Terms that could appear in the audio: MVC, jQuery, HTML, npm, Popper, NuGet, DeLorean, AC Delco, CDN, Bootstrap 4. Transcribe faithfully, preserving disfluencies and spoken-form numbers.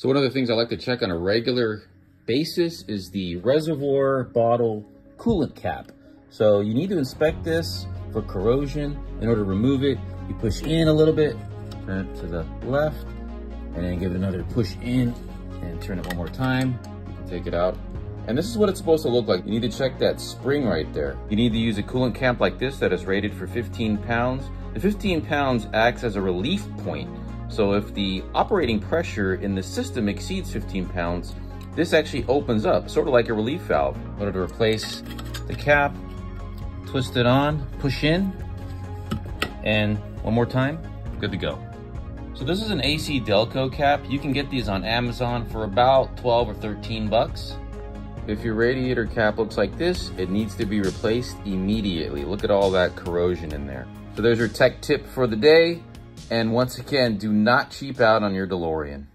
So one of the things I like to check on a regular basis is the reservoir bottle coolant cap. So you need to inspect this for corrosion. In order to remove it, you push in a little bit, turn it to the left, and then give it another push in and turn it one more time. You can take it out. And this is what it's supposed to look like. You need to check that spring right there. You need to use a coolant cap like this that is rated for fifteen pounds. The fifteen pounds acts as a relief point. So if the operating pressure in the system exceeds fifteen pounds, this actually opens up, sort of like a relief valve. In order to replace the cap, twist it on, push in, and one more time, good to go. So this is an A C Delco cap. You can get these on Amazon for about twelve or thirteen bucks. If your radiator cap looks like this, it needs to be replaced immediately. Look at all that corrosion in there. So there's your tech tip for the day. And once again, do not cheap out on your DeLorean.